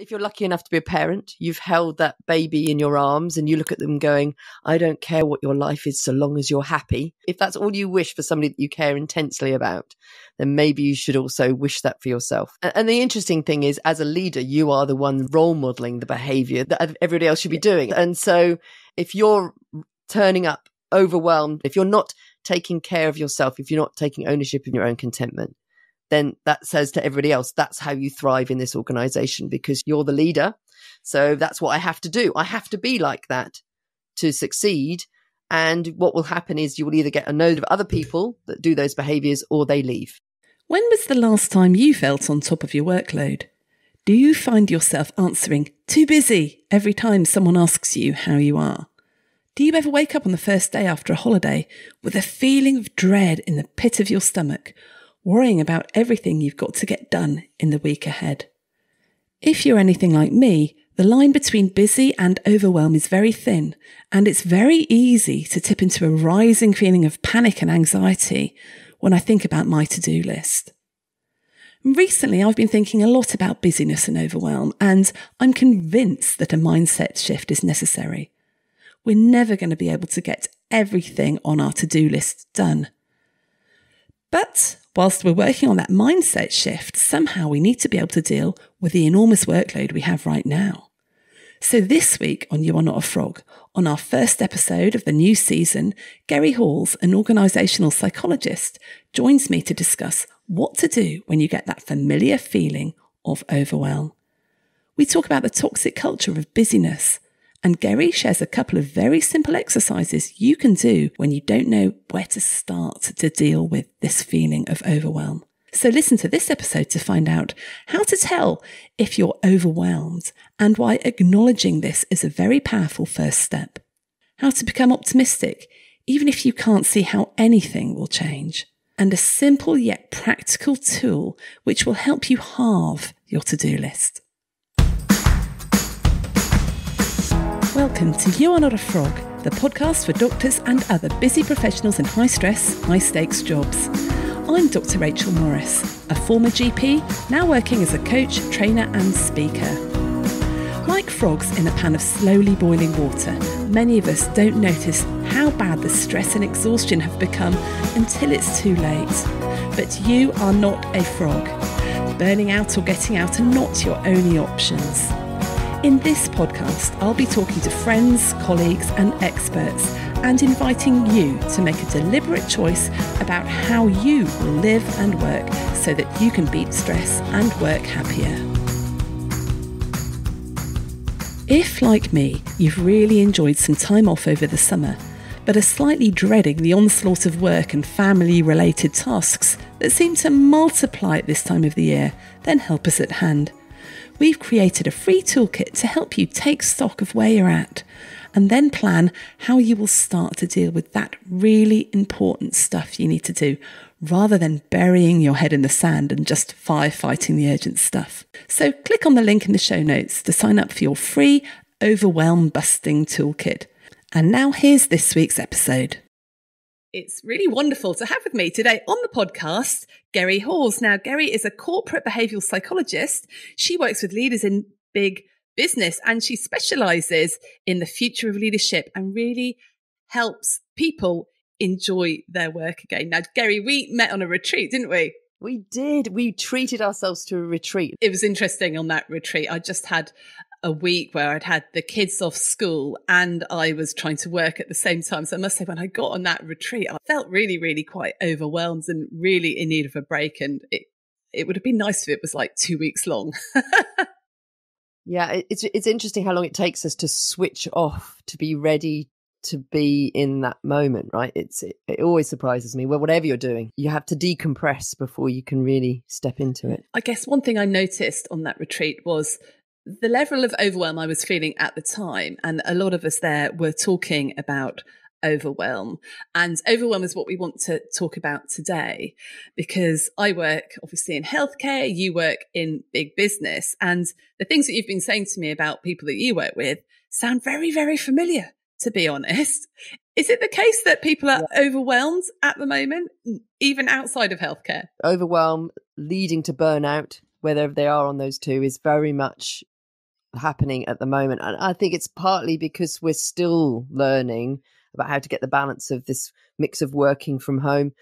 If you're lucky enough to be a parent, you've held that baby in your arms and you look at them going, I don't care what your life is so long as you're happy. If that's all you wish for somebody that you care intensely about, then maybe you should also wish that for yourself. And the interesting thing is, as a leader, you are the one role modeling the behavior that everybody else should be doing. And so if you're turning up overwhelmed, if you're not taking care of yourself, if you're not taking ownership of your own contentment, then that says to everybody else, that's how you thrive in this organization because you're the leader. So that's what I have to do. I have to be like that to succeed. And what will happen is you will either get a load of other people that do those behaviors or they leave. When was the last time you felt on top of your workload? Do you find yourself answering too busy every time someone asks you how you are? Do you ever wake up on the first day after a holiday with a feeling of dread in the pit of your stomach, worrying about everything you've got to get done in the week ahead? If you're anything like me, the line between busy and overwhelm is very thin, and it's very easy to tip into a rising feeling of panic and anxiety when I think about my to-do list. Recently, I've been thinking a lot about busyness and overwhelm, and I'm convinced that a mindset shift is necessary. We're never going to be able to get everything on our to-do list done. But whilst we're working on that mindset shift, somehow we need to be able to deal with the enormous workload we have right now. So this week on You Are Not A Frog, on our first episode of the new season, Gerrie Hawes, an organisational psychologist, joins me to discuss what to do when you get that familiar feeling of overwhelm. We talk about the toxic culture of busyness, and Gerrie shares a couple of very simple exercises you can do when you don't know where to start to deal with this feeling of overwhelm. So listen to this episode to find out how to tell if you're overwhelmed and why acknowledging this is a very powerful first step. How to become optimistic, even if you can't see how anything will change. And a simple yet practical tool which will help you halve your to-do list. Welcome to You Are Not A Frog, the podcast for doctors and other busy professionals in high-stress, high-stakes jobs. I'm Dr. Rachel Morris, a former GP, now working as a coach, trainer and speaker. Like frogs in a pan of slowly boiling water, many of us don't notice how bad the stress and exhaustion have become until it's too late. But you are not a frog. Burning out or getting out are not your only options. In this podcast, I'll be talking to friends, colleagues and experts and inviting you to make a deliberate choice about how you will live and work so that you can beat stress and work happier. If, like me, you've really enjoyed some time off over the summer, but are slightly dreading the onslaught of work and family-related tasks that seem to multiply at this time of the year, then help us at hand. We've created a free toolkit to help you take stock of where you're at and then plan how you will start to deal with that really important stuff you need to do rather than burying your head in the sand and just firefighting the urgent stuff. So click on the link in the show notes to sign up for your free overwhelm busting toolkit. And now here's this week's episode. It's really wonderful to have with me today on the podcast, Gerrie Hawes. Now, Gerrie is a corporate behavioural psychologist. She works with leaders in big business and she specialises in the future of leadership and really helps people enjoy their work again. Now, Gerrie, we met on a retreat, didn't we? We did. We treated ourselves to a retreat. It was interesting on that retreat. I just had a week where I'd had the kids off school and I was trying to work at the same time. So I must say, when I got on that retreat, I felt really, really quite overwhelmed and really in need of a break. And it would have been nice if it was like 2 weeks long. Yeah, it's interesting how long it takes us to switch off, to be ready to be in that moment, right? It always surprises me. Well, whatever you're doing, you have to decompress before you can really step into it. I guess one thing I noticed on that retreat was the level of overwhelm I was feeling at the time, and a lot of us there were talking about overwhelm. And overwhelm is what we want to talk about today, because I work obviously in healthcare, you work in big business, and the things that you've been saying to me about people that you work with sound very, very familiar, to be honest. Is it the case that people are overwhelmed at the moment, even outside of healthcare? Overwhelm leading to burnout, whether they are on those two, is very much happening at the moment. And I think it's partly because we're still learning about how to get the balance of this mix of working from home.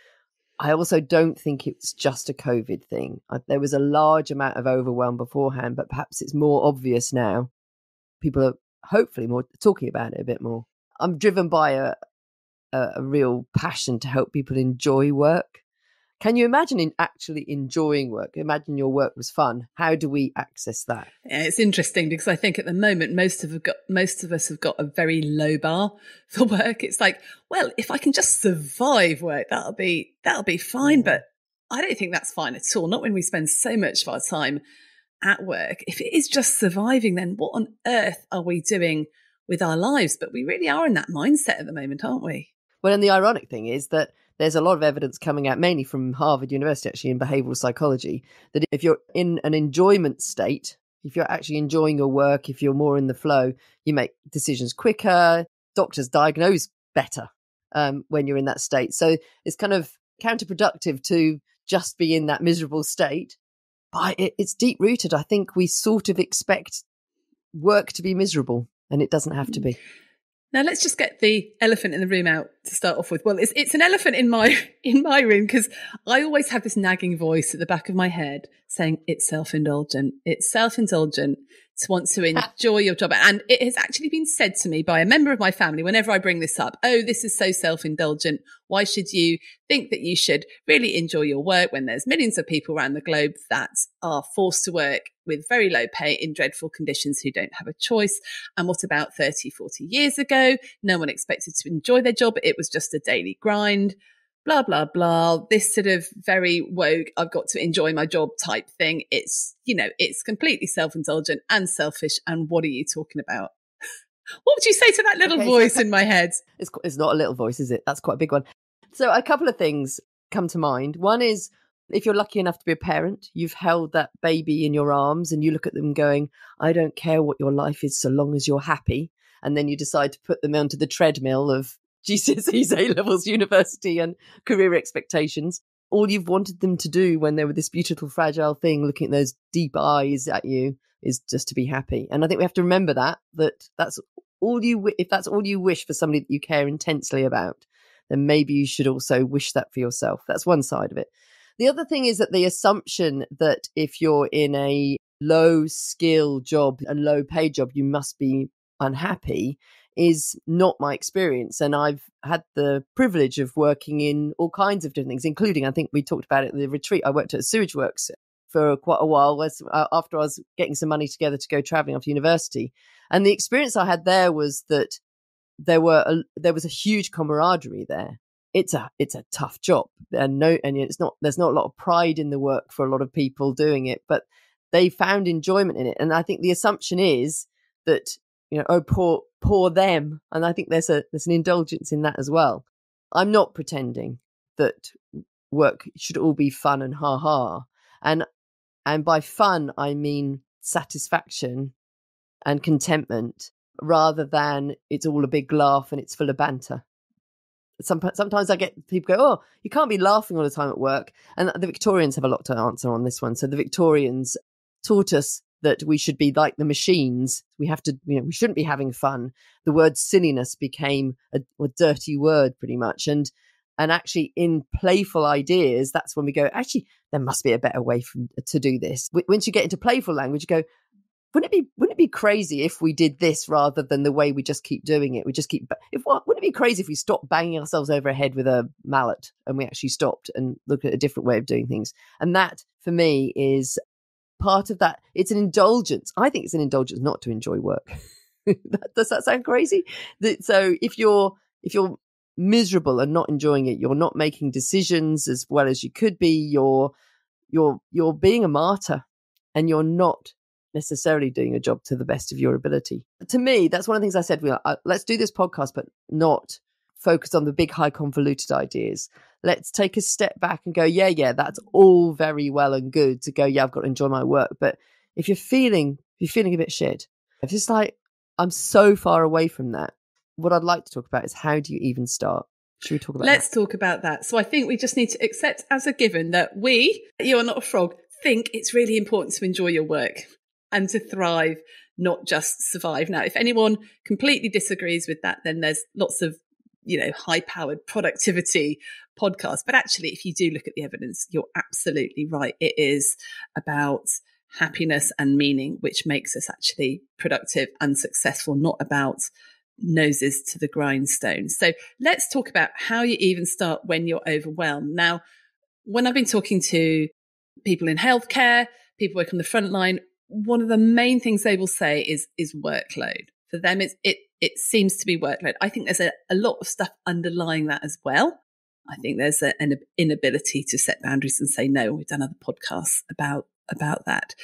I also don't think it's just a COVID thing. There was a large amount of overwhelm beforehand, but perhaps it's more obvious now. People are hopefully more talking about it a bit more. I'm driven by a real passion to help people enjoy work. Can you imagine actually enjoying work? Imagine your work was fun. How do we access that? Yeah, it's interesting because I think at the moment, most of us have got a very low bar for work. It's like, well, if I can just survive work, that'll be fine. But I don't think that's fine at all. Not when we spend so much of our time at work. If it is just surviving, then what on earth are we doing with our lives? But we really are in that mindset at the moment, aren't we? Well, and the ironic thing is that there's a lot of evidence coming out, mainly from Harvard University, actually, in behavioral psychology, that if you're in an enjoyment state, if you're actually enjoying your work, if you're more in the flow, you make decisions quicker. Doctors diagnose better when you're in that state. So it's kind of counterproductive to just be in that miserable state. But it's deep-rooted. I think we sort of expect work to be miserable, and it doesn't have to be. Now let's just get the elephant in the room out to start off with. Well, it's an elephant in my room because I always have this nagging voice at the back of my head saying it's self-indulgent. It's self-indulgent to want to enjoy your job. And it has actually been said to me by a member of my family whenever I bring this up. Oh, this is so self-indulgent. Why should you think that you should really enjoy your work when there's millions of people around the globe that are forced to work with very low pay in dreadful conditions who don't have a choice? And what about 30, 40 years ago? No one expected to enjoy their job. It was just a daily grind, blah, blah, blah. This sort of very woke, I've got to enjoy my job type thing. It's, you know, it's completely self-indulgent and selfish. And what are you talking about? What would you say to that little voice in my head? It's not a little voice, is it? That's quite a big one. So a couple of things come to mind. One is, if you're lucky enough to be a parent, you've held that baby in your arms and you look at them going, I don't care what your life is so long as you're happy. And then you decide to put them onto the treadmill of GCSEs, A-levels, university and career expectations. All you've wanted them to do when they were this beautiful, fragile thing looking at those deep eyes at you is just to be happy. And I think we have to remember that that's all you, if that's all you wish for somebody that you care intensely about, then maybe you should also wish that for yourself. That's one side of it. The other thing is that the assumption that if you're in a low skill job, a low pay job, you must be unhappy is not my experience. And I've had the privilege of working in all kinds of different things, including, I think we talked about it in the retreat, I worked at a sewage works for quite a while after I was getting some money together to go traveling after university. And the experience I had there was that there was a huge camaraderie there. It's a tough job, there's not a lot of pride in the work for a lot of people doing it, but they found enjoyment in it. And I think the assumption is that, you know, oh, poor them, and I think there's an indulgence in that as well. I'm not pretending that work should all be fun and ha ha, and by fun I mean satisfaction and contentment, rather than it's all a big laugh and it's full of banter. Sometimes I get people go, oh, you can't be laughing all the time at work. And the Victorians have a lot to answer on this one. So the Victorians taught us that we should be like the machines. We have to, you know, we shouldn't be having fun. The word silliness became a dirty word pretty much. And actually in playful ideas, that's when we go, actually, there must be a better way to do this. Once you get into playful language, you go, wouldn't it be crazy if we did this rather than the way we just keep doing it? Wouldn't it be crazy if we stopped banging ourselves over a head with a mallet and we actually stopped and looked at a different way of doing things? And that for me is part of that. It's an indulgence. I think it's an indulgence not to enjoy work. Does that sound crazy? So if you're miserable and not enjoying it, you're not making decisions as well as you could be. You're being a martyr, and you're not necessarily doing a job to the best of your ability. To me, that's one of the things I said, let's do this podcast, but not focus on the big, high, convoluted ideas. Let's take a step back and go, yeah, that's all very well and good to go, yeah, I've got to enjoy my work. But if you're feeling a bit shit, it's just like, I'm so far away from that. What I'd like to talk about is how do you even start? Should we talk about that? Let's talk about that. So I think we just need to accept as a given that you are not a frog, think it's really important to enjoy your work. and to thrive, not just survive. Now, if anyone completely disagrees with that, then there's lots of, you know, high-powered productivity podcasts. But actually, if you do look at the evidence, you're absolutely right. It is about happiness and meaning, which makes us actually productive and successful, not about noses to the grindstone. So let's talk about how you even start when you're overwhelmed. Now, when I've been talking to people in healthcare, people working on the front line, one of the main things they will say is workload. For them, it seems to be workload. I think there's a lot of stuff underlying that as well. I think there's an inability to set boundaries and say no. We've done other podcasts about that.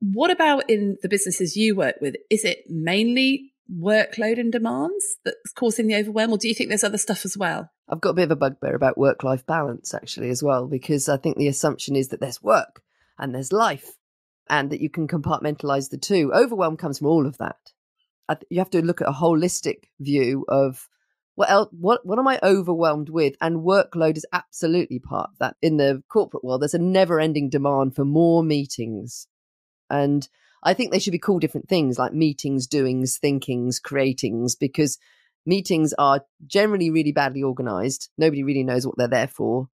What about in the businesses you work with? Is it mainly workload and demands that's causing the overwhelm, or do you think there's other stuff as well? I've got a bit of a bugbear about work-life balance actually as well, because I think the assumption is that there's work and there's life and that you can compartmentalize the two. Overwhelm comes from all of that. You have to look at a holistic view of what am I overwhelmed with? And workload is absolutely part of that. In the corporate world, there's a never-ending demand for more meetings. And I think they should be called different things, like meetings, doings, thinkings, creatings, because meetings are generally really badly organized. Nobody really knows what they're there for.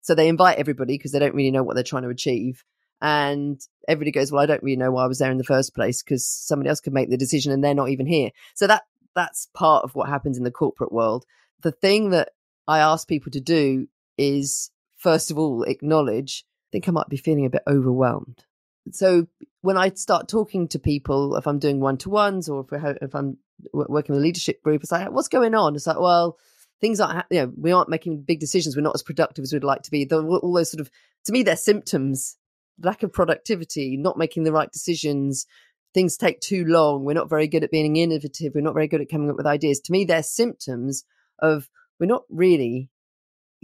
So they invite everybody because they don't really know what they're trying to achieve. And everybody goes, well, I don't really know why I was there in the first place, because somebody else could make the decision and they're not even here. So that's part of what happens in the corporate world. The thing that I ask people to do is, first of all, acknowledge, I think I might be feeling a bit overwhelmed. So when I start talking to people, if I'm doing one-to-ones or if I'm working with a leadership group, it's like, what's going on? It's like, well, things aren't, you know, we aren't making big decisions. We're not as productive as we'd like to be. All those sort of, to me, they're symptoms, lack of productivity, not making the right decisions. Things take too long. We're not very good at being innovative. We're not very good at coming up with ideas. To me, they're symptoms of we're not really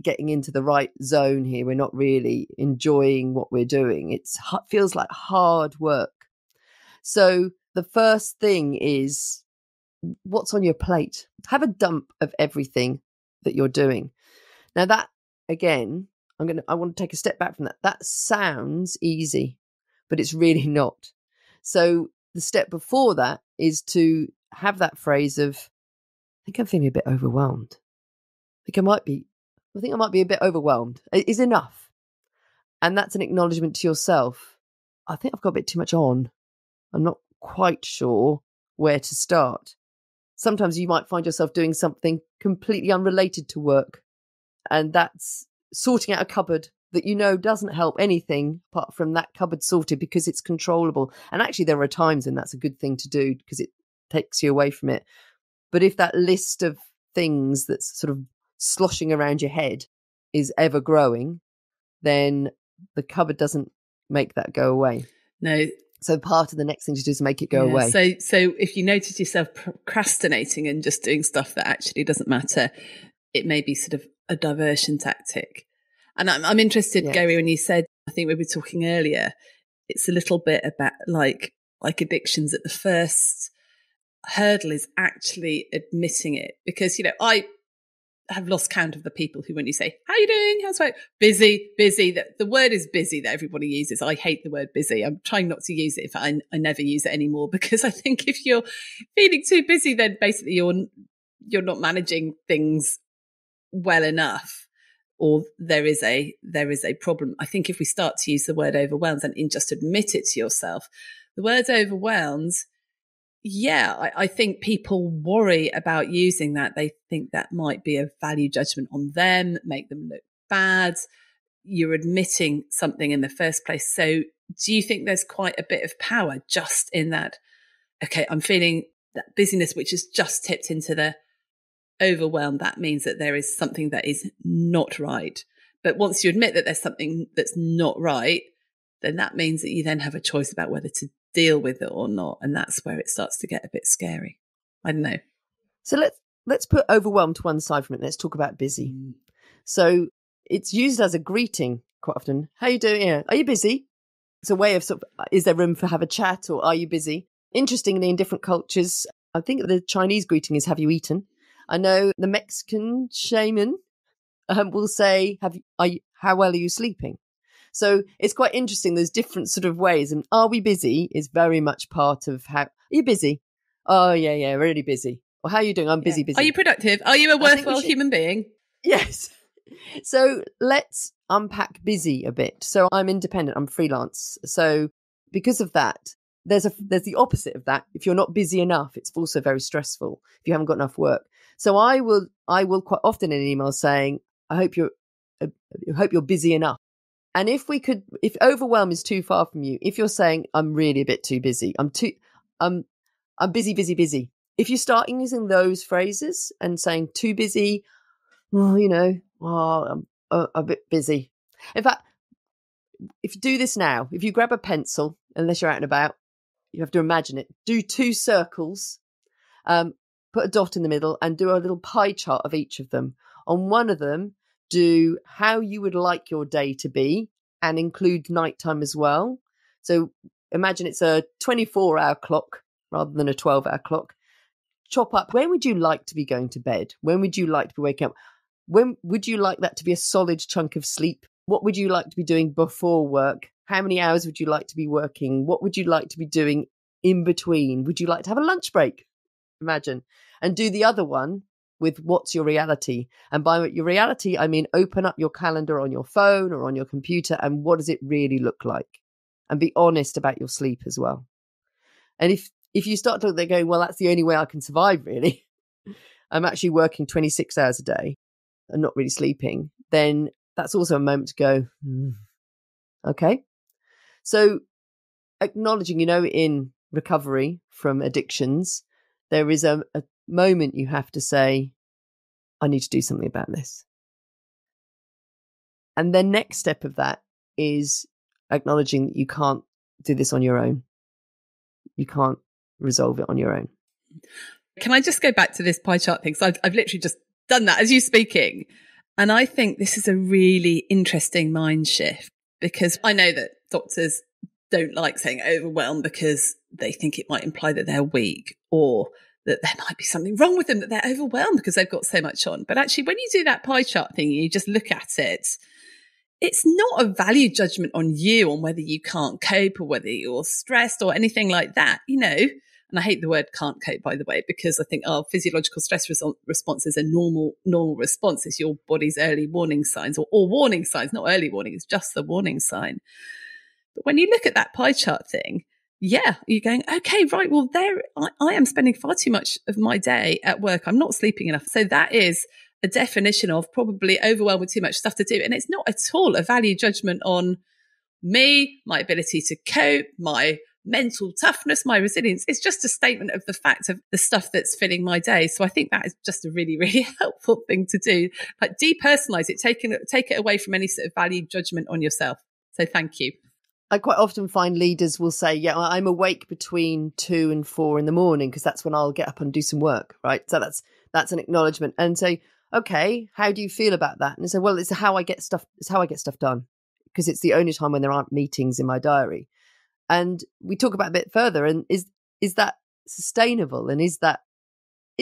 getting into the right zone here. We're not really enjoying what we're doing. It feels like hard work. So the first thing is, what's on your plate? Have a dump of everything that you're doing. Now that, again, I want to take a step back from that. That sounds easy, but it's really not. So the step before that is to have that phrase of, I think I'm feeling a bit overwhelmed. I think I might be a bit overwhelmed. It is enough. And that's an acknowledgement to yourself. I think I've got a bit too much on. I'm not quite sure where to start. Sometimes you might find yourself doing something completely unrelated to work. And that's sorting out a cupboard that you know doesn't help anything apart from that cupboard sorted, because it's controllable. And actually there are times when that's a good thing to do because it takes you away from it. But if that list of things that's sort of sloshing around your head is ever growing, then the cupboard doesn't make that go away. No. So part of the next thing to do is make it go away. So if you notice yourself procrastinating and just doing stuff that actually doesn't matter, it may be sort of a diversion tactic. And I'm interested, yes, Gerrie, when you said, I think we were talking earlier, it's a little bit about like addictions, at the first hurdle is actually admitting it. Because, you know, I have lost count of the people who, when you say, how are you doing? How's work? Busy. The word is busy that everybody uses. I hate the word busy. I'm trying not to use it. I never use it anymore, because I think if you're feeling too busy, then basically you're not managing things well enough, or there is a problem. I think if we start to use the word overwhelmed and just admit it to yourself, the word overwhelmed, yeah, I think people worry about using that. They think that might be a value judgment on them, make them look bad. You're admitting something in the first place. So do you think there's quite a bit of power just in that? Okay, I'm feeling that busyness, which is just tipped into the overwhelmed. That means that there is something that is not right. But once you admit that there's something that's not right, then that means that you then have a choice about whether to deal with it or not, and that's where it starts to get a bit scary. I don't know. So let's put overwhelmed to one side from it. Let's talk about busy. So it's used as a greeting quite often. How you doing? Yeah. Are you busy? It's a way of sort of, is there room for have a chat, or are you busy? Interestingly, in different cultures, I think the Chinese greeting is have you eaten. I know the Mexican shaman will say, how well are you sleeping? So it's quite interesting. There's different sort of ways. And are we busy is very much part of how. Are you busy? Oh, yeah, yeah, really busy. Or how are you doing? I'm busy, busy. Are you productive? Are you a worthwhile human being? Yes. So let's unpack busy a bit. So I'm independent. I'm freelance. So because of that, there's the opposite of that. If you're not busy enough, it's also very stressful if you haven't got enough work. So I will quite often in an email saying, I hope you're busy enough. And if overwhelm is too far from you, if you're saying, I'm really a bit too busy, I'm busy, busy, busy. If you start using those phrases and saying too busy, I'm a bit busy. In fact, if you do this now, if you grab a pencil, unless you're out and about, you have to imagine it. Do two circles, put a dot in the middle and do a little pie chart of each of them. On one of them, do how you would like your day to be and include nighttime as well. So imagine it's a 24-hour clock rather than a 12-hour clock. Chop up. When would you like to be going to bed? When would you like to be waking up? When would you like that to be a solid chunk of sleep? What would you like to be doing before work? How many hours would you like to be working? What would you like to be doing in between? Would you like to have a lunch break? Imagine. And do the other one with what's your reality. And by your reality, I mean open up your calendar on your phone or on your computer and what does it really look like? And be honest about your sleep as well. And if you start to look, they're going, well, that's the only way I can survive, really. I'm actually working 26 hours a day and not really sleeping. Then that's also a moment to go, okay. So acknowledging, in recovery from addictions, there is a moment you have to say, I need to do something about this. And the next step of that is acknowledging that you can't do this on your own. You can't resolve it on your own. Can I just go back to this pie chart thing? So I've literally just done that as you're speaking. And I think this is a really interesting mind shift because I know that doctors don't like saying overwhelmed because they think it might imply that they're weak or that there might be something wrong with them, that they're overwhelmed because they've got so much on. But actually, when you do that pie chart thing, you just look at it, it's not a value judgment on you on whether you can't cope or whether you're stressed or anything like that, And I hate the word can't cope, by the way, because I think our physiological stress response is a normal response. It's your body's early warning signs or warning signs, not early warning. It's just the warning sign. But when you look at that pie chart thing, yeah, you're going, okay, right. Well, I am spending far too much of my day at work. I'm not sleeping enough. So that is a definition of probably overwhelmed with too much stuff to do. And it's not at all a value judgment on me, my ability to cope, my mental toughness, my resilience. It's just a statement of the fact of the stuff that's filling my day. So I think that is just a really, really helpful thing to do. Like depersonalize it, take it away from any sort of value judgment on yourself. So thank you. I quite often find leaders will say, yeah, I'm awake between 2 and 4 in the morning because that's when I'll get up and do some work, right? So that's an acknowledgement. And say, okay, how do you feel about that? And I say, well, it's how I get stuff done because it's the only time when there aren't meetings in my diary. And we talk about a bit further and is that sustainable? And is that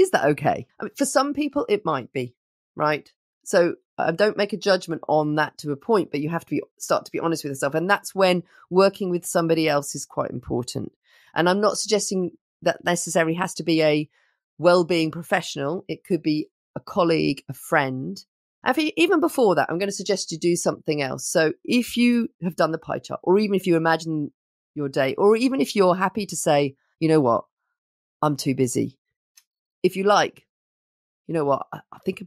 okay? I mean, for some people, it might be, right? So don't make a judgment on that to a point, but you have to start to be honest with yourself. And that's when working with somebody else is quite important. And I'm not suggesting that necessarily has to be a well-being professional. It could be a colleague, a friend. And even before that, I'm going to suggest you do something else. So if you have done the pie chart, or even if you imagine your day, or even if you're happy to say, you know what, I'm too busy. If you like, you know what, I think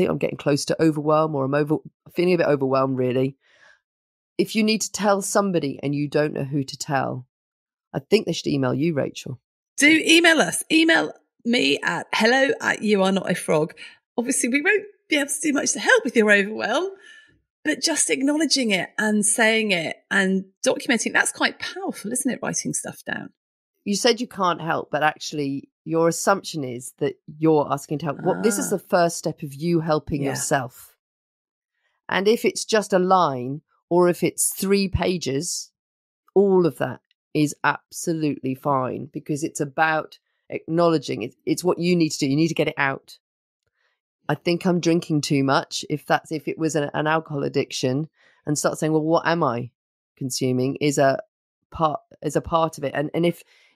I'm getting close to overwhelm, or I'm feeling a bit overwhelmed, really. If you need to tell somebody and you don't know who to tell, I think they should email you, Rachel. Do email us. Email me at hello@youarenotafrog. Obviously, we won't be able to do much to help with your overwhelm, but just acknowledging it and saying it and documenting, that's quite powerful, isn't it, writing stuff down? You said you can't help, but actually your assumption is that you're asking to help. Well, this is the first step of you helping yourself. And if it's just a line or if it's 3 pages, all of that is absolutely fine because it's about acknowledging it. It's what you need to do. You need to get it out. I think I'm drinking too much. If it was an alcohol addiction, and start saying, well, what am I consuming is a part of it. And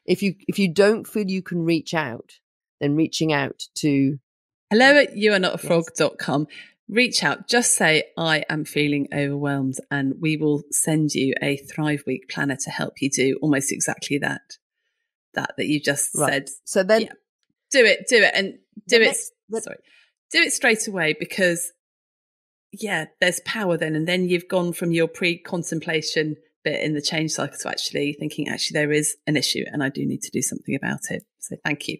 if you don't feel you can reach out, then reaching out to hello@youarenotafrog.com. Reach out, just say, I am feeling overwhelmed, and we will send you a Thrive Week planner to help you do almost exactly that you just said. So then yeah, do it and do it straight away, because yeah, there's power then. And then you've gone from your pre-contemplation bit in the change cycle to actually thinking, actually, there is an issue and I do need to do something about it. So thank you.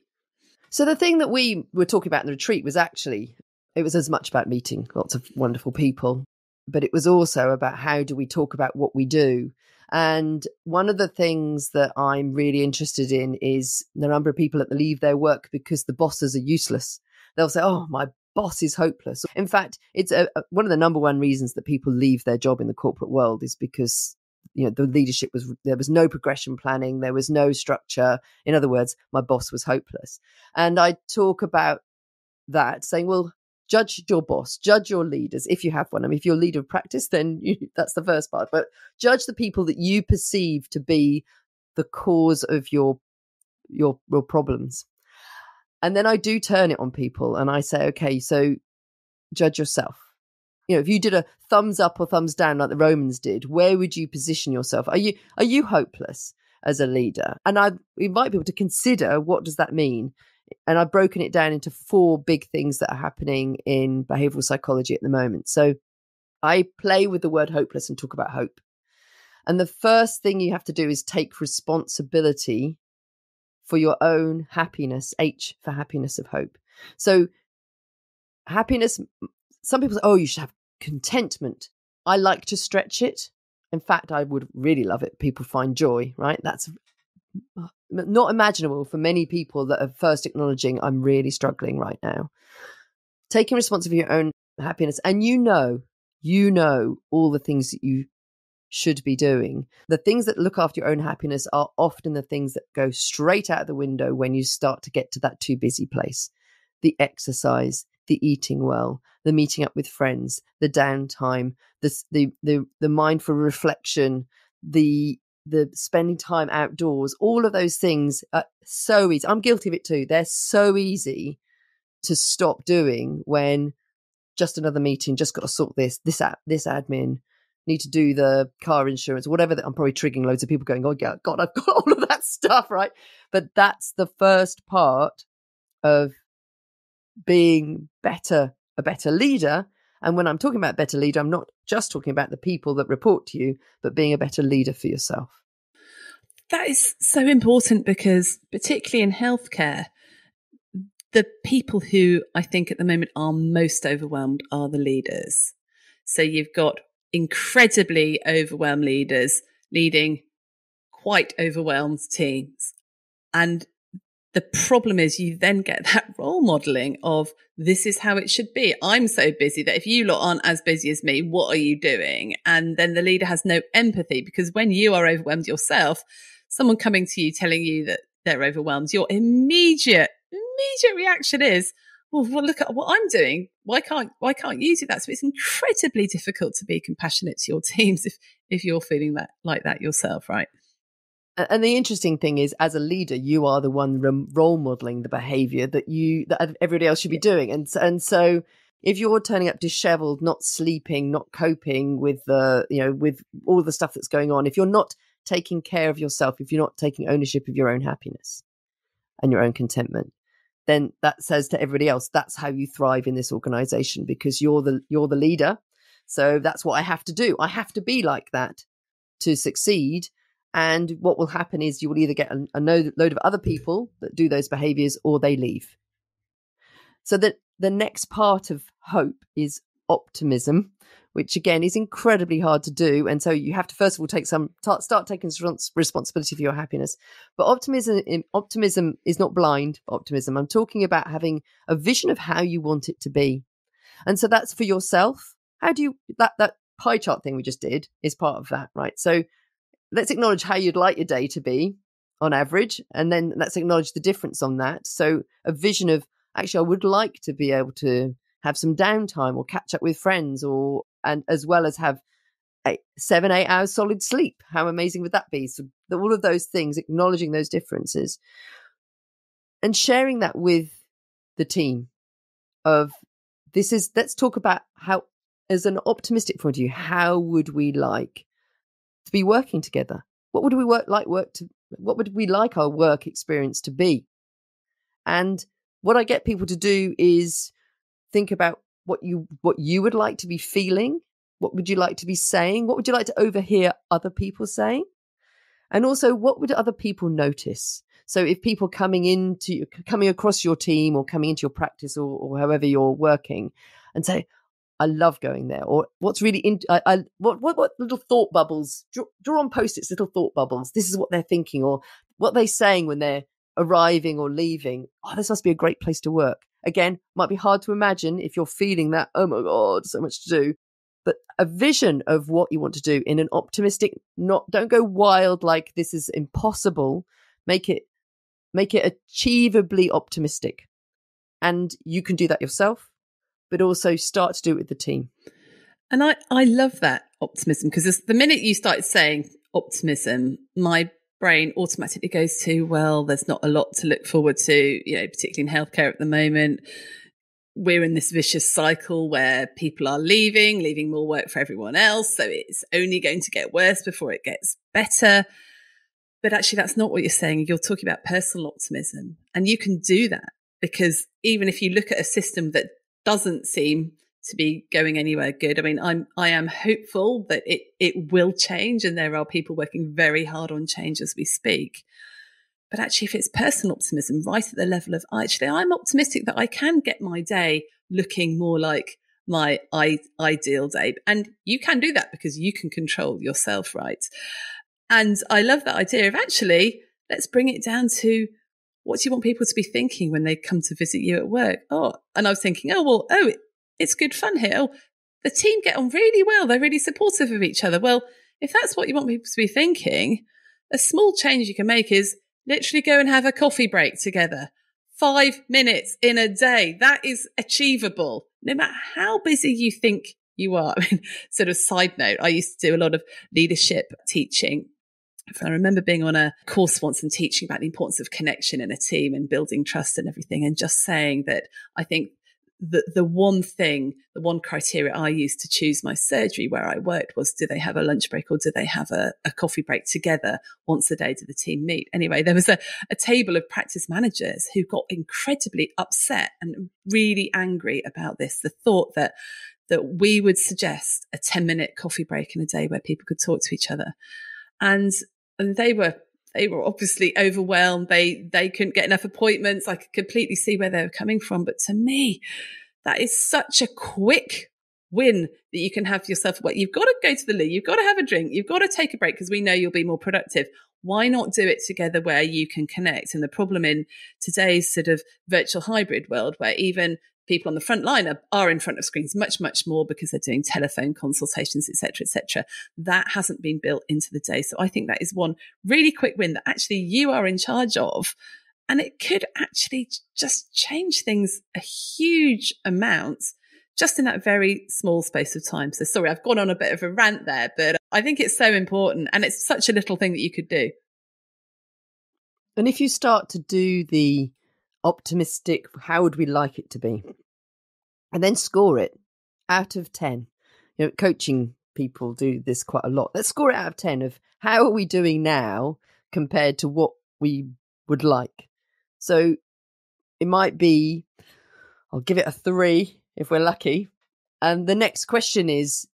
So the thing that we were talking about in the retreat was actually, it was as much about meeting lots of wonderful people, but it was also about how do we talk about what we do. And one of the things that I'm really interested in is the number of people that leave their work because the bosses are useless. They'll say, oh, my boss is hopeless. In fact, it's one of the number one reasons that people leave their job in the corporate world is because, you know, the leadership there was no progression planning. There was no structure. In other words, my boss was hopeless. And I talk about that saying, well, judge your boss, judge your leaders, if you have one. I mean, if you're a leader of practice, then that's the first part. But judge the people that you perceive to be the cause of your problems. And then I do turn it on people and I say, okay, so judge yourself. You know, if you did a thumbs up or thumbs down like the Romans did, where would you position yourself? Are you hopeless as a leader? And I invite people to consider, what does that mean? And I've broken it down into four big things that are happening in behavioral psychology at the moment. So I play with the word hopeless and talk about hope. And the first thing you have to do is take responsibility for your own happiness, H for happiness of hope. So happiness, some people say, oh, you should have contentment. I like to stretch it. In fact, I would really love it. People find joy, right? That's not imaginable for many people that are first acknowledging, I'm really struggling right now. Taking responsibility for your own happiness. And you know all the things that you should be doing. The things that look after your own happiness are often the things that go straight out the window when you start to get to that too busy place. The exercise, the eating well, the meeting up with friends, the downtime, the mindful reflection, the spending time outdoors, all of those things are so easy. I'm guilty of it too. They're so easy to stop doing when just another meeting, just got to sort this out, this admin, need to do the car insurance, whatever. I'm probably triggering loads of people going, oh yeah, God, I've got all of that stuff, right? But that's the first part of being a better leader. And when I'm talking about better leader, I'm not just talking about the people that report to you, but being a better leader for yourself. That is so important, because particularly in healthcare, the people who I think at the moment are most overwhelmed are the leaders. So you've got incredibly overwhelmed leaders leading quite overwhelmed teams. And the problem is you then get that role modeling of, this is how it should be. I'm so busy that if you lot aren't as busy as me, what are you doing? And then the leader has no empathy, because when you are overwhelmed yourself, someone coming to you telling you that they're overwhelmed, your immediate reaction is, well, look at what I'm doing. Why can't you do that? So it's incredibly difficult to be compassionate to your teams if you're feeling that like that yourself, right? And the interesting thing is, as a leader, you are the one role modeling the behavior that everybody else should be doing. And so if you're turning up disheveled, not sleeping, not coping with with all the stuff that's going on, if you're not taking care of yourself, if you're not taking ownership of your own happiness and your own contentment, then that says to everybody else, that's how you thrive in this organization, because you're the leader. So that's what I have to do. I have to be like that to succeed. And what will happen is you will either get a load of other people that do those behaviors, or they leave. So that the next part of hope is optimism, which again is incredibly hard to do. And so you have to, first of all, start taking responsibility for your happiness. But optimism is not blind optimism. I'm talking about having a vision of how you want it to be. And so that's for yourself. How do you, that pie chart thing we just did is part of that, right? So let's acknowledge how you'd like your day to be on average, and then let's acknowledge the difference on that. So a vision of, actually, I would like to be able to have some downtime or catch up with friends, or, and as well as have 7-8 hours solid sleep. How amazing would that be? So all of those things, acknowledging those differences and sharing that with the team of let's talk about how, as an optimistic point of view, how would we like to be working together? What would we what would we like our work experience to be? And what I get people to do is think about what you would like to be feeling. What would you like to be saying? What would you like to overhear other people saying? And also, what would other people notice? So if people coming across your team or coming into your practice or however you're working and say, I love going there, or what's really what little thought bubbles, draw on Post-its little thought bubbles. This is what they're thinking or what they're saying when they're arriving or leaving. Oh, this must be a great place to work. Again, might be hard to imagine if you're feeling that, oh my God, so much to do. But a vision of what you want to do in an optimistic, don't go wild like this is impossible. Make it achievably optimistic. And you can do that yourself, but also start to do it with the team. And I love that optimism, because the minute you start saying optimism, my brain automatically goes to, well, there's not a lot to look forward to, you know, particularly in healthcare at the moment. We're in this vicious cycle where people are leaving more work for everyone else. So it's only going to get worse before it gets better. But actually, that's not what you're saying. You're talking about personal optimism. And you can do that, because even if you look at a system that doesn't seem to be going anywhere good, I mean, I am hopeful that it will change. And there are people working very hard on change as we speak. But actually, if it's personal optimism, right at the level of, actually, I'm optimistic that I can get my day looking more like my ideal day. And you can do that because you can control yourself, right? And I love that idea of, actually, let's bring it down to, what do you want people to be thinking when they come to visit you at work? Oh, and I was thinking, it's good fun here. Oh, the team get on really well. They're really supportive of each other. Well, if that's what you want people to be thinking, a small change you can make is, literally go and have a coffee break together. 5 minutes in a day. That is achievable, no matter how busy you think you are. I mean, sort of side note, I used to do a lot of leadership teaching. I remember being on a course once and teaching about the importance of connection in a team and building trust and everything, and just saying that I think the one criteria I used to choose my surgery where I worked was, do they have a lunch break or do they have a coffee break together once a day? Do the team meet? Anyway, there was a table of practice managers who got incredibly upset and really angry about this, the thought that we would suggest a 10-minute coffee break in a day where people could talk to each other. And they were obviously overwhelmed. They couldn't get enough appointments. I could completely see where they were coming from. But to me, that is such a quick win that you can have yourself. Well, you've got to go to the loo. You've got to have a drink. You've got to take a break because we know you'll be more productive. Why not do it together where you can connect? And the problem in today's sort of virtual hybrid world, where even people on the front line are in front of screens much, much more because they're doing telephone consultations, et cetera, that hasn't been built into the day. So I think that is one really quick win that actually you are in charge of. And it could actually just change things a huge amount just in that very small space of time. So sorry, I've gone on a bit of a rant there, but I think it's so important. And it's such a little thing that you could do. And if you start to do the optimistic, how would we like it to be? And then score it out of 10. You know, coaching people do this quite a lot. Let's score it out of 10 of how are we doing now compared to what we would like. So it might be, I'll give it a 3 if we're lucky. And the next question is,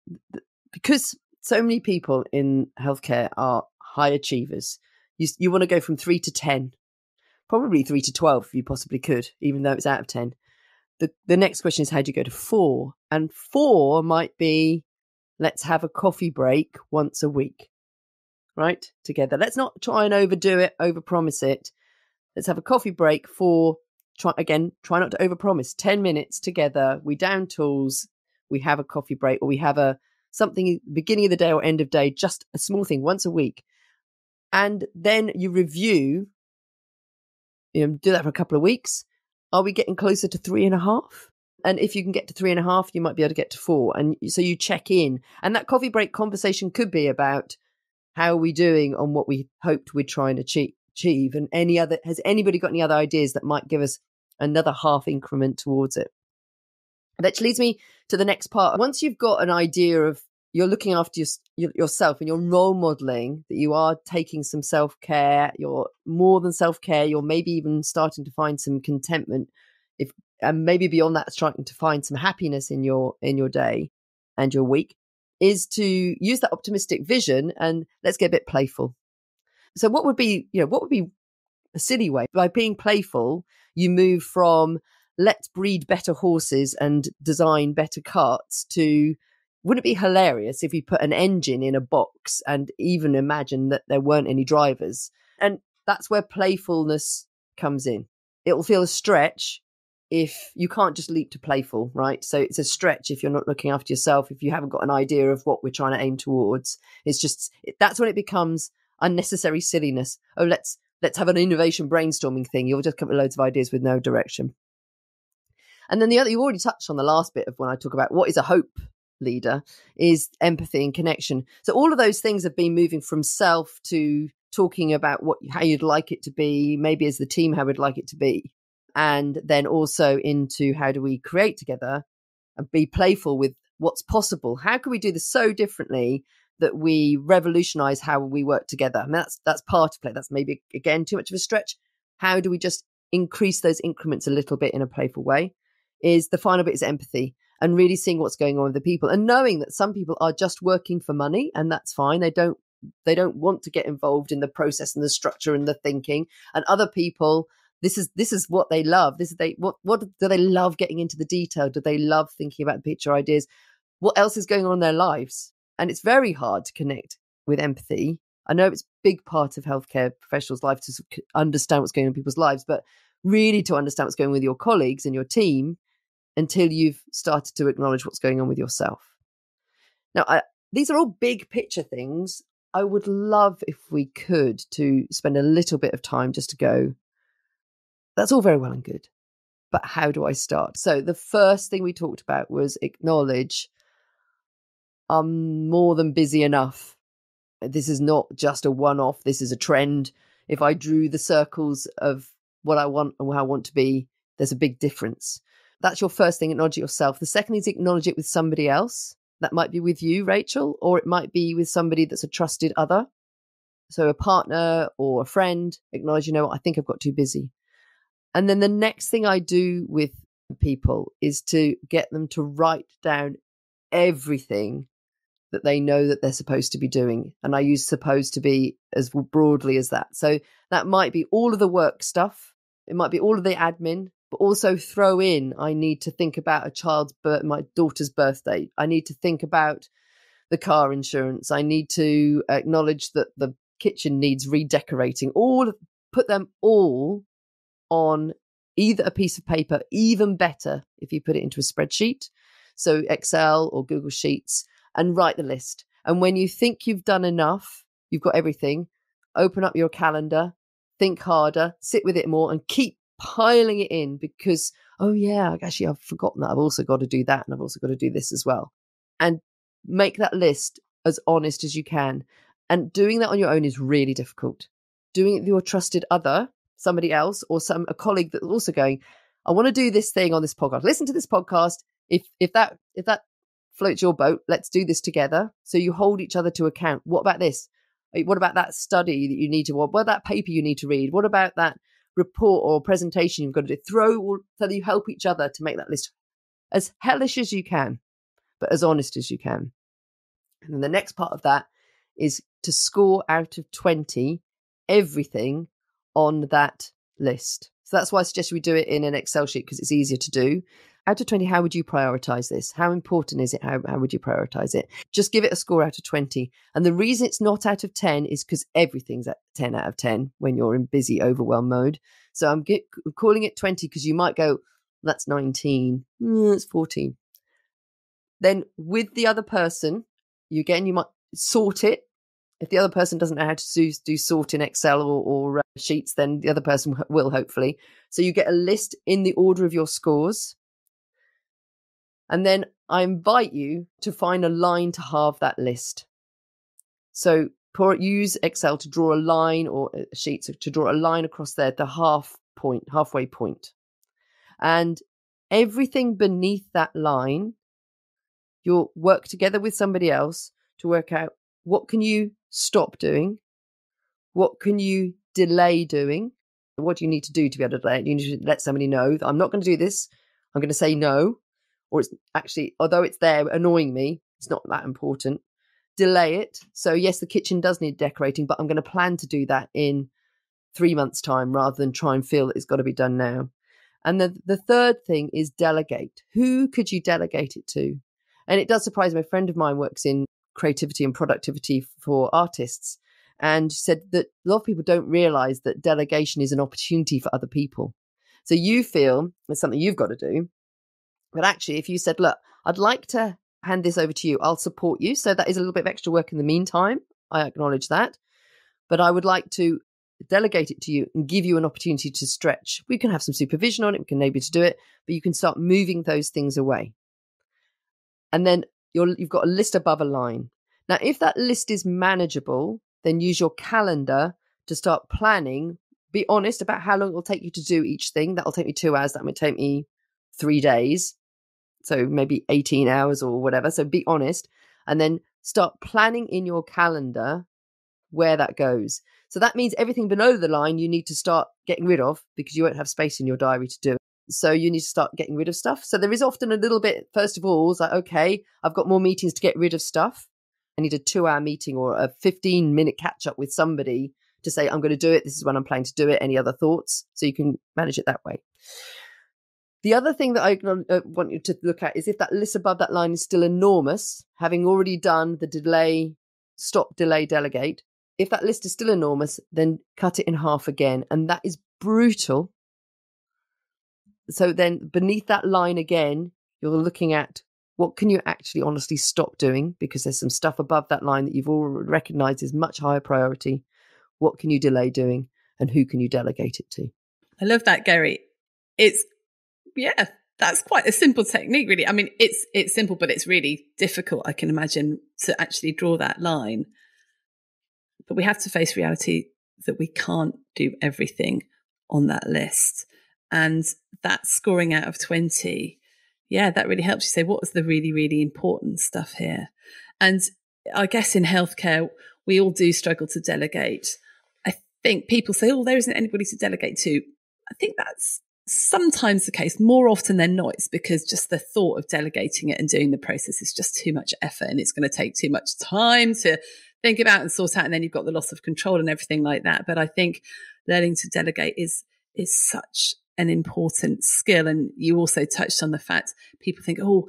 because so many people in healthcare are high achievers, you want to go from 3 to 10. Probably 3 to 12 if you possibly could, even though it's out of 10. The next question is, how do you go to 4? And 4 might be, let's have a coffee break once a week, right? Together. Let's not try and overdo it, overpromise it. Let's have a coffee break for, try not to overpromise. 10 minutes together. We down tools. We have a coffee break, or we have something beginning of the day or end of day, just a small thing once a week. And then you review. You know, do that for a couple of weeks. Are we getting closer to 3.5? And if you can get to 3.5, you might be able to get to 4. And so you check in. And that coffee break conversation could be about how are we doing on what we hoped we'd try and achieve? And has anybody got any other ideas that might give us another half increment towards it? Which leads me to the next part. Once you've got an idea of you're looking after yourself and you're role modeling that you are taking some self-care, you're more than self-care, you're maybe even starting to find some contentment, and maybe beyond that, starting to find some happiness in your day and your week, is to use that optimistic vision and let's get a bit playful. So what would be a silly way? By being playful, you move from let's breed better horses and design better carts to wouldn't it be hilarious if we put an engine in a box and even imagine that there weren't any drivers? And that's where playfulness comes in. It will feel a stretch if you can't just leap to playful, right? So it's a stretch if you're not looking after yourself, if you haven't got an idea of what we're trying to aim towards. It's just, that's when it becomes unnecessary silliness. Oh, let's have an innovation brainstorming thing. You'll just come up with loads of ideas with no direction. And then the other, you already touched on the last bit of when I talk about what is a hope leader, is empathy and connection. So all of those things have been moving from self to talking about how you'd like it to be, maybe as the team, how we'd like it to be. And then also into how do we create together and be playful with what's possible? How can we do this so differently that we revolutionize how we work together? And that's part of play. That's maybe, again, too much of a stretch. How do we just increase those increments a little bit in a playful way? Is the final bit is empathy and really seeing what's going on with the people and knowing that some people are just working for money and that's fine. They don't want to get involved in the process and the structure and the thinking. And other people, this is what they love. What do they love? Getting into the detail? Do they love thinking about the picture ideas? What else is going on in their lives? And it's very hard to connect with empathy. I know it's a big part of healthcare professionals' life to understand what's going on in people's lives, but really to understand what's going on with your colleagues and your team until you've started to acknowledge what's going on with yourself. Now, these are all big picture things. I would love if we could to spend a little bit of time just to go, that's all very well and good, but how do I start? So the first thing we talked about was acknowledge I'm more than busy enough. This is not just a one-off. This is a trend. If I drew the circles of what I want and where I want to be, there's a big difference. That's your first thing, acknowledge it yourself. The second is acknowledge it with somebody else. That might be with you, Rachel, or it might be with somebody that's a trusted other. So a partner or a friend, acknowledge, you know what, I think I've got too busy. And then the next thing I do with people is to get them to write down everything that they know that they're supposed to be doing. And I use supposed to be as broadly as that. So that might be all of the work stuff. It might be all of the admin. But also throw in, I need to think about my daughter's birthday. I need to think about the car insurance. I need to acknowledge that the kitchen needs redecorating. Put them all on either a piece of paper, even better if you put it into a spreadsheet. So Excel or Google Sheets, and write the list. And when you think you've done enough, you've got everything, open up your calendar, think harder, sit with it more and keep piling it in because, oh yeah, actually I've forgotten that. I've also got to do that and I've also got to do this as well. And make that list as honest as you can. And doing that on your own is really difficult. Doing it with your trusted other, somebody else or a colleague that's also going, I want to do this thing on this podcast. Listen to this podcast. If that floats your boat, let's do this together. So you hold each other to account. What about this? What about that study that you need to, what about that paper you need to read? What about that report or presentation you've got to do? So that you help each other to make that list as hellish as you can, but as honest as you can. And then the next part of that is to score out of 20 everything on that list. So that's why I suggest we do it in an Excel sheet because it's easier to do. Out of 20, how would you prioritize this? How important is it? How would you prioritize it? Just give it a score out of 20. And the reason it's not out of 10 is because everything's at 10 out of 10 when you're in busy, overwhelmed mode. So I'm calling it 20 because you might go, that's 19, that's 14. Then with the other person, you might sort it. If the other person doesn't know how to do sort in Excel or sheets, then the other person will hopefully. So you get a list in the order of your scores. And then I invite you to find a line to halve that list. So use Excel to draw a line, or sheets to draw a line across there, the halfway point. And everything beneath that line, you'll work together with somebody else to work out what can you stop doing, what can you delay doing, what do you need to do to be able to delay it. You need to let somebody know that I'm not going to do this, I'm going to say no, or it's actually, although it's there annoying me, it's not that important. Delay it. So yes, the kitchen does need decorating, but I'm going to plan to do that in 3 months' time rather than try and feel that it's got to be done now. And the third thing is delegate. Who could you delegate it to? And it does surprise me. A friend of mine works in creativity and productivity for artists, and she said that a lot of people don't realize that delegation is an opportunity for other people. So you feel it's something you've got to do, but actually if you said, look, I'd like to hand this over to you, I'll support you. So that is a little bit of extra work in the meantime. I acknowledge that, but I would like to delegate it to you and give you an opportunity to stretch. We can have some supervision on it. We can enable you to do it, but you can start moving those things away. And then you've got a list above a line. Now, if that list is manageable, then use your calendar to start planning. Be honest about how long it will take you to do each thing. That'll take me 2 hours. That might take me 3 days. So maybe 18 hours or whatever. So be honest, and then start planning in your calendar where that goes. So that means everything below the line you need to start getting rid of, because you won't have space in your diary to do it. So you need to start getting rid of stuff. So there is often a little bit, first of all, it's like, okay, I've got more meetings to get rid of stuff. I need a 2-hour meeting or a 15-minute catch up with somebody to say, I'm going to do it. This is when I'm planning to do it. Any other thoughts? So you can manage it that way. The other thing that I want you to look at is if that list above that line is still enormous, having already done the delay, stop, delay, delegate. If that list is still enormous, then cut it in half again. And that is brutal. So then beneath that line again, you're looking at what can you actually honestly stop doing, because there's some stuff above that line that you've all recognized is much higher priority. What can you delay doing and who can you delegate it to? I love that, Gerrie. Yeah, that's quite a simple technique, really. I mean, it's simple, but it's really difficult, I can imagine, to actually draw that line. But we have to face reality that we can't do everything on that list. And that scoring out of 20, yeah, that really helps you say, what is the really, really important stuff here? And I guess in healthcare, we all do struggle to delegate. I think people say, oh, there isn't anybody to delegate to. I think that's sometimes the case. More often than not, it's because just the thought of delegating it and doing the process is just too much effort, and it's going to take too much time to think about and sort out, and then you've got the loss of control and everything like that. But I think learning to delegate is such an important skill. And you also touched on the fact people think, oh,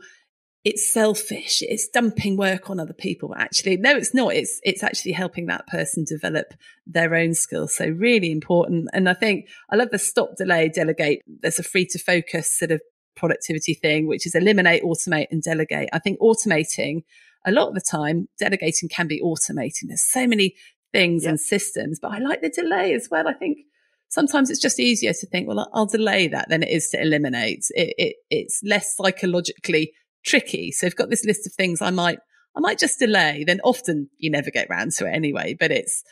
it's selfish, it's dumping work on other people. But actually, no, it's not. It's actually helping that person develop their own skills. So really important. And I think I love the stop, delay, delegate. There's a free to focus sort of productivity thing, which is eliminate, automate and delegate. I think automating a lot of the time, delegating can be automating. There's so many things and systems, but I like the delay as well. I think sometimes it's just easier to think, well, I'll delay that than it is to eliminate. It's less psychologically tricky. So I've got this list of things I might just delay, then often you never get round to it anyway, but it's,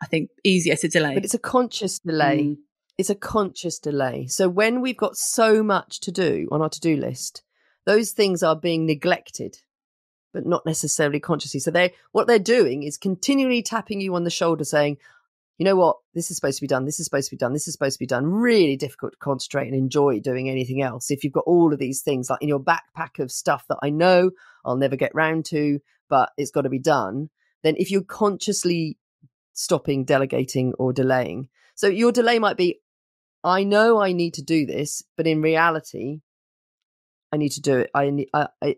I think, easier to delay. But it's a conscious delay. It's a conscious delay. So when we've got so much to do on our to-do list, those things are being neglected, but not necessarily consciously. So what they're doing is continually tapping you on the shoulder saying, you know what, this is supposed to be done, this is supposed to be done, this is supposed to be done. Really difficult to concentrate and enjoy doing anything else if you've got all of these things like in your backpack of stuff that I know I'll never get round to, but it's got to be done. Then if you're consciously stopping, delegating or delaying. So your delay might be, I know I need to do this, but in reality, I need to do it.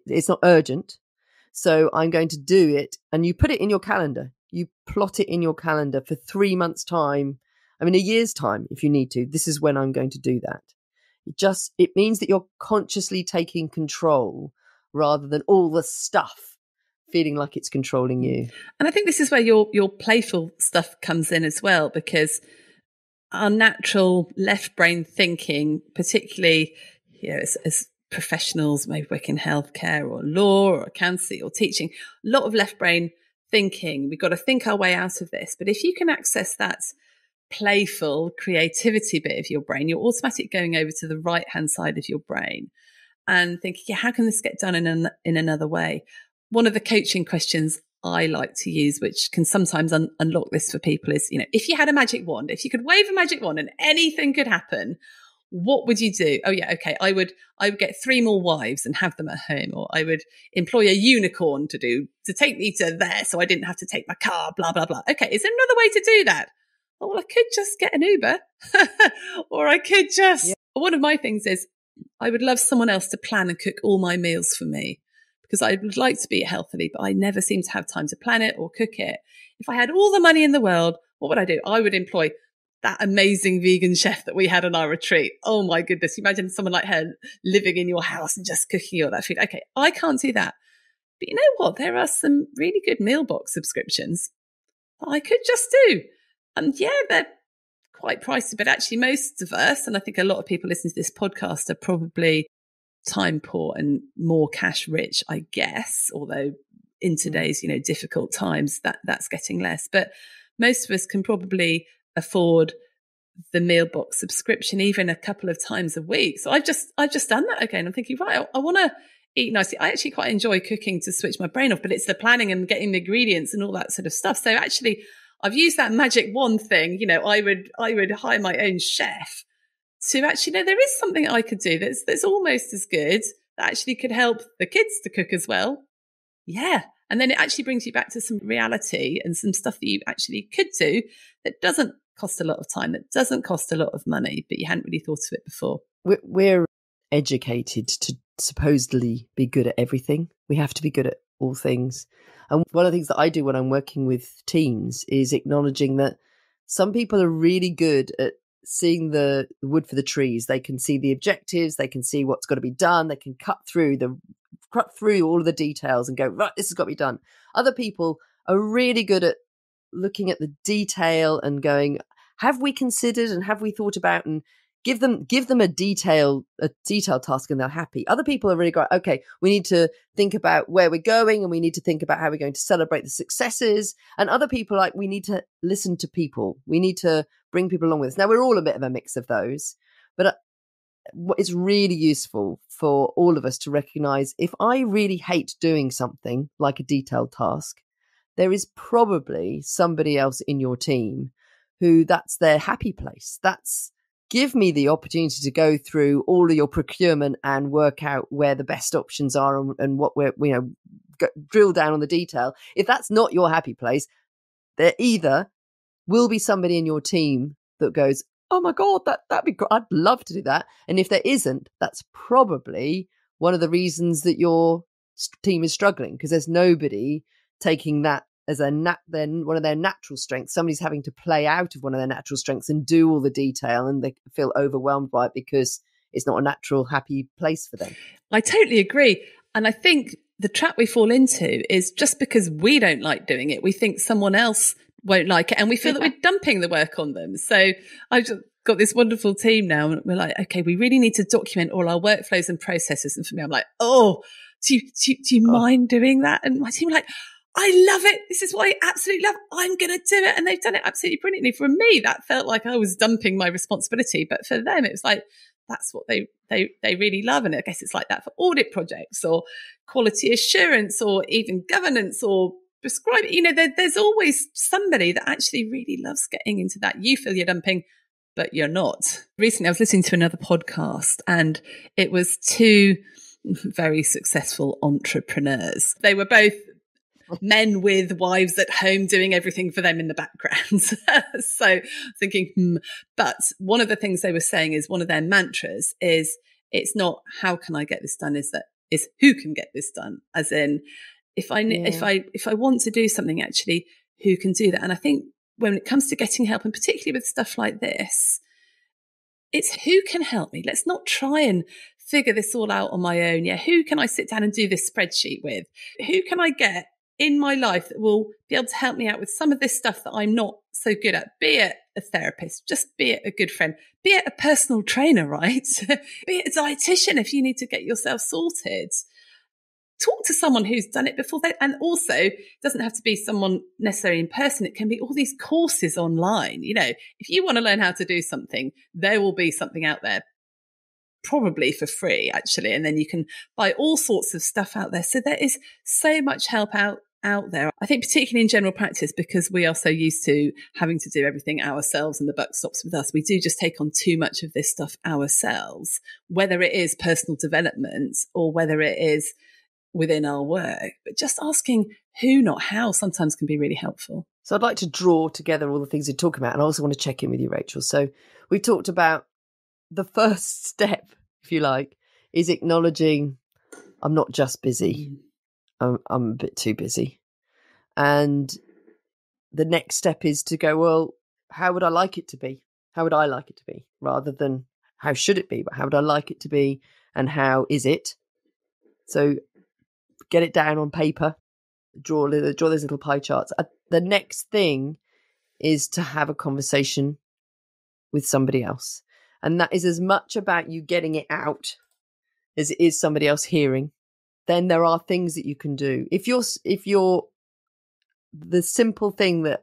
It's not urgent, so I'm going to do it. And you put it in your calendar. You plot it in your calendar for 3 months' time. I mean, a year's time, if you need to. This is when I'm going to do that. It means that you're consciously taking control rather than all the stuff feeling like it's controlling you. And I think this is where your playful stuff comes in as well, because our natural left brain thinking, particularly, you know, as professionals, maybe work in healthcare or law or accountancy or teaching, a lot of left brain thinking. We've got to think our way out of this. But if you can access that playful creativity bit of your brain, you're automatically going over to the right hand side of your brain and thinking, yeah, how can this get done in another way? One of the coaching questions I like to use, which can sometimes unlock this for people, is, you know, if you had a magic wand, if you could wave a magic wand and anything could happen, what would you do? Oh yeah, okay, I would get 3 more wives and have them at home, or I would employ a unicorn to take me to there so I didn't have to take my car, blah, blah, blah. Okay, is there another way to do that? Oh, well, I could just get an Uber or I could just, yeah. One of my things is I would love someone else to plan and cook all my meals for me, because I would like to be healthy, but I never seem to have time to plan it or cook it. If I had all the money in the world, what would I do? I would employ that amazing vegan chef that we had on our retreat. Oh my goodness. Imagine someone like her living in your house and just cooking all that food. Okay, I can't do that. But you know what? There are some really good meal box subscriptions that I could just do. And yeah, they're quite pricey, but actually most of us, and I think a lot of people listening to this podcast, are probably time poor and more cash rich, I guess, although in today's, you know, difficult times, that's getting less. But most of us can probably afford the meal box subscription even a couple of times a week. So I've just done that again. I'm thinking, right, I want to eat nicely. I actually quite enjoy cooking to switch my brain off, but it's the planning and getting the ingredients and all that sort of stuff. So actually I've used that magic wand thing, you know, I would hire my own chef to actually, no, there is something I could do that's almost as good, that actually could help the kids to cook as well. Yeah. And then it actually brings you back to some reality and some stuff that you actually could do that doesn't cost a lot of time, that doesn't cost a lot of money, but you hadn't really thought of it before. We're educated to supposedly be good at everything. We have to be good at all things. And one of the things that I do when I'm working with teams is acknowledging that some people are really good at seeing the wood for the trees. They can see the objectives, they can see what's got to be done, they can cut through all of the details and go, right, this has got to be done. Other people are really good at looking at the detail and going, have we considered and have we thought about, and give them a detailed task and they're happy. Other people are really going, okay, we need to think about where we're going and we need to think about how we're going to celebrate the successes. And other people are like, we need to listen to people. We need to bring people along with us. Now, we're all a bit of a mix of those, but it's really useful for all of us to recognize, if I really hate doing something like a detailed task, there is probably somebody else in your team who that's their happy place. That's, give me the opportunity to go through all of your procurement and work out where the best options are and what we're, you know, drill down on the detail. If that's not your happy place, there either will be somebody in your team that goes, oh my God, that'd be great. I'd love to do that. And if there isn't, that's probably one of the reasons that your team is struggling, because there's nobody taking that as one of their natural strengths. Somebody's having to play out of one of their natural strengths and do all the detail, and they feel overwhelmed by it because it's not a natural, happy place for them. I totally agree. And I think the trap we fall into is just because we don't like doing it, we think someone else won't like it, and we feel that we're dumping the work on them. So I've just got this wonderful team now, and we're like, okay, we really need to document all our workflows and processes. And for me, I'm like, oh, do you mind doing that? And my team are like, I love it. This is what I absolutely love. I'm going to do it. And they've done it absolutely brilliantly. For me, that felt like I was dumping my responsibility. But for them, it was like, that's what they really love. And I guess it's like that for audit projects or quality assurance or even governance or prescribing. You know, there's always somebody that actually really loves getting into that. You feel you're dumping, but you're not. Recently, I was listening to another podcast, and it was 2 very successful entrepreneurs. They were both men with wives at home doing everything for them in the background. So thinking, but one of the things they were saying is one of their mantras is, it's not how can I get this done, is who can get this done? As in, if I want to do something, actually, who can do that? And I think when it comes to getting help, and particularly with stuff like this, it's who can help me. Let's not try and figure this all out on my own. Yeah, who can I sit down and do this spreadsheet with? Who can I get in my life that will be able to help me out with some of this stuff that I'm not so good at, be it a therapist, just be it a good friend, be it a personal trainer, right? Be it a dietitian if you need to get yourself sorted. Talk to someone who's done it before. And also, it doesn't have to be someone necessarily in person. It can be all these courses online. You know, if you want to learn how to do something, there will be something out there, probably for free, actually. And then you can buy all sorts of stuff out there. So there is so much help out there. I think particularly in general practice, because we are so used to having to do everything ourselves and the buck stops with us, we do just take on too much of this stuff ourselves, whether it is personal development or whether it is within our work. But just asking who, not how, sometimes can be really helpful. So I'd like to draw together all the things you're talking about. And I also want to check in with you, Rachel. So we talked about the first step, if you like, is acknowledging I'm not just busy. I'm a bit too busy. And the next step is to go, well, how would I like it to be? How would I like it to be? Rather than how should it be, but how would I like it to be? And how is it? So get it down on paper, draw those little pie charts. The next thing is to have a conversation with somebody else. And that is as much about you getting it out as it is somebody else hearing. Then there are things that you can do. If you're the simple thing that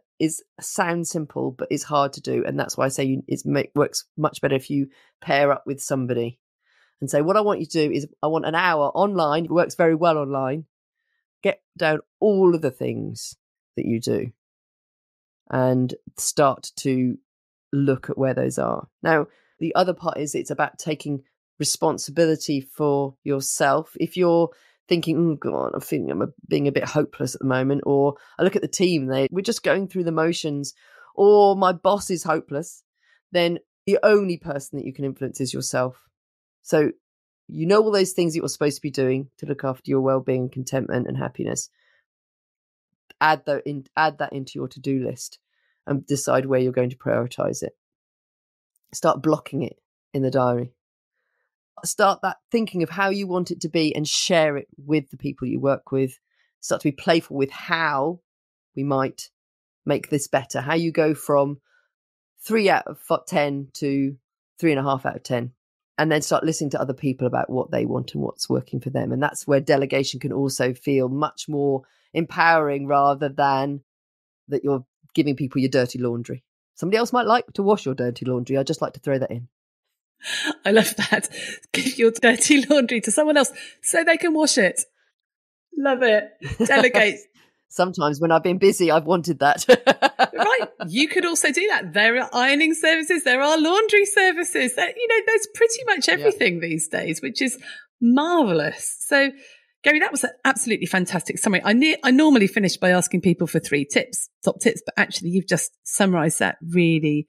sounds simple, but is hard to do. And that's why I say it works much better if you pair up with somebody and say, what I want you to do is I want an hour online. It works very well online. Get down all of the things that you do and start to look at where those are. Now, the other part is it's about taking responsibility for yourself. If you're thinking, oh, God, I'm feeling I'm being a bit hopeless at the moment, or I look at the team, we're just going through the motions, or my boss is hopeless, then the only person that you can influence is yourself. So you know all those things that you're supposed to be doing to look after your well-being, contentment and happiness. Add that into your to-do list and decide where you're going to prioritise it. Start blocking it in the diary. Start that thinking of how you want it to be and share it with the people you work with. Start to be playful with how we might make this better, how you go from 3 out of 10 to 3.5 out of 10. And then start listening to other people about what they want and what's working for them. And that's where delegation can also feel much more empowering rather than that you're giving people your dirty laundry. Somebody else might like to wash your dirty laundry. I'd just like to throw that in. I love that. Give your dirty laundry to someone else so they can wash it. Love it. Delegate. Sometimes when I've been busy, I've wanted that. Right. You could also do that. There are ironing services. There are laundry services. There's pretty much everything these days, which is marvellous. So, Gerrie, that was an absolutely fantastic summary. I normally finish by asking people for 3 tips, top tips, but actually you've just summarised that really,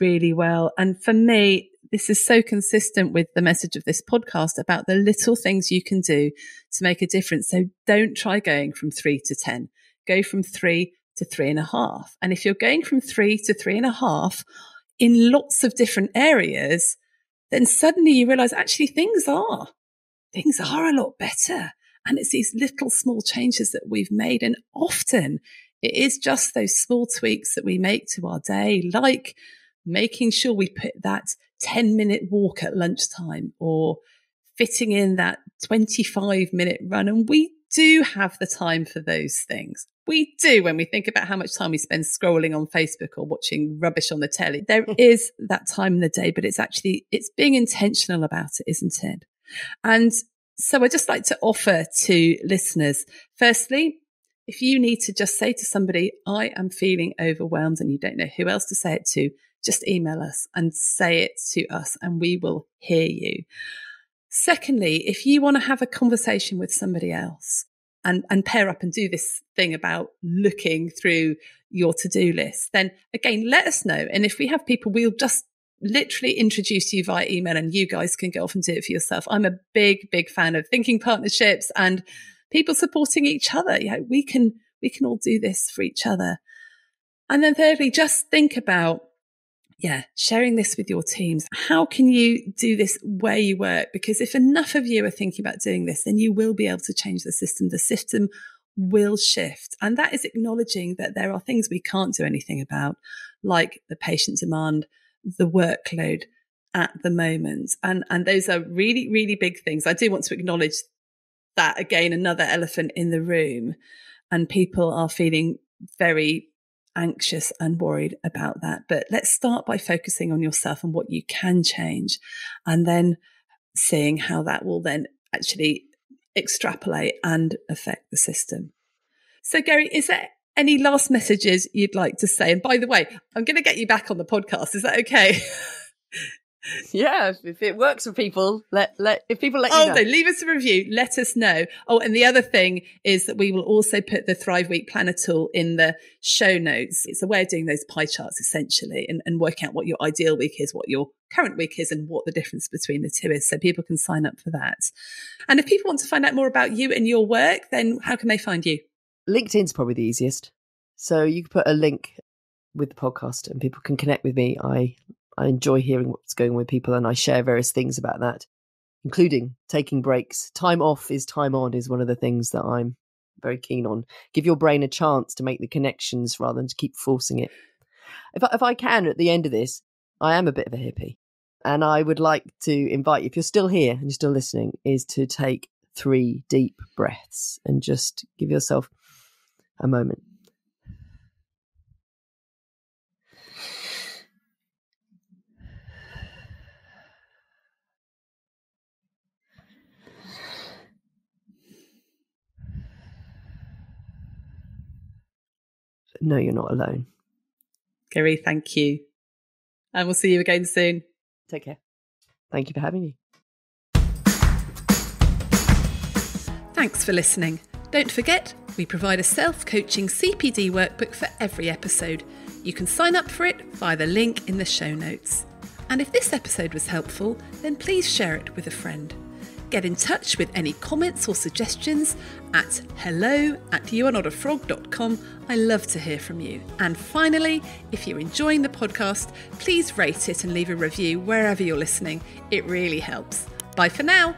really well. And for me, this is so consistent with the message of this podcast about the little things you can do to make a difference. So don't try going from 3 to 10. Go from 3 to 3.5. And if you're going from 3 to 3.5 in lots of different areas, then suddenly you realize actually things are a lot better. And it's these little small changes that we've made. And often it is just those small tweaks that we make to our day, like making sure we put that 10-minute walk at lunchtime or fitting in that 25-minute run. And we do have the time for those things. We do when we think about how much time we spend scrolling on Facebook or watching rubbish on the telly. There is that time in the day, but it's being intentional about it, isn't it? And so I'd just like to offer to listeners, firstly, if you need to just say to somebody, I am feeling overwhelmed and you don't know who else to say it to, just email us and say it to us and we will hear you. Secondly, if you want to have a conversation with somebody else and pair up and do this thing about looking through your to-do list, then again, let us know. And if we have people, we'll just literally introduce you via email and you guys can go off and do it for yourself. I'm a big, big fan of thinking partnerships and people supporting each other. We can all do this for each other. And then thirdly, just think about sharing this with your teams. How can you do this where you work? Because if enough of you are thinking about doing this, then you will be able to change the system. The system will shift. And that is acknowledging that there are things we can't do anything about, like the patient demand, the workload at the moment. And those are really, really big things. I do want to acknowledge that, again, another elephant in the room. And people are feeling very anxious and worried about that. But let's start by focusing on yourself and what you can change, and then seeing how that will then actually extrapolate and affect the system. So, Gerrie, is there any last messages you'd like to say? And by the way, I'm going to get you back on the podcast. Is that okay? Yeah, if it works for people, if people let you know. Oh, they leave us a review, let us know. Oh, and the other thing is that we will also put the Thrive Week Planner tool in the show notes. It's a way of doing those pie charts, essentially, and work out what your ideal week is, what your current week is, and what the difference between the two is. So people can sign up for that. And if people want to find out more about you and your work, then how can they find you? LinkedIn's probably the easiest. So you can put a link with the podcast and people can connect with me. I enjoy hearing what's going on with people, and I share various things about that, including taking breaks. Time off is time on is one of the things that I'm very keen on. Give your brain a chance to make the connections rather than to keep forcing it. If I can, at the end of this, I am a bit of a hippie, and I would like to invite you, if you're still here and you're still listening, is to take 3 deep breaths and just give yourself a moment. No, you're not alone. Gerrie, thank you. And we'll see you again soon. Take care. Thank you for having me. Thanks for listening. Don't forget, we provide a self-coaching CPD workbook for every episode. You can sign up for it via the link in the show notes. And if this episode was helpful, then please share it with a friend. Get in touch with any comments or suggestions at hello@youarenotafrog.com. I love to hear from you. And finally, if you're enjoying the podcast, please rate it and leave a review wherever you're listening. It really helps. Bye for now.